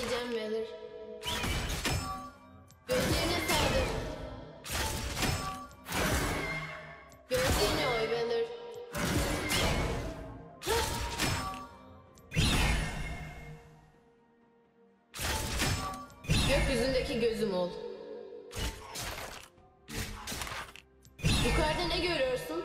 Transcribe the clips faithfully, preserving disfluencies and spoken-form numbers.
Diyeceğim Valor. Gözlerine sardır. Gözlerine oy Valor. Gökyüzündeki gözüm ol. Yukarıda ne görüyorsun?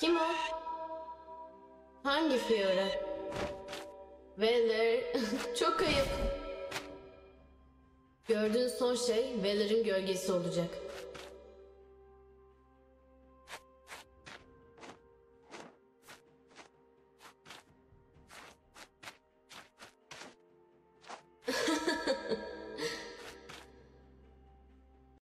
Kim o? Hangi Fiora? Valor. Çok ayıp. Gördüğün son şey Valor'ın gölgesi olacak.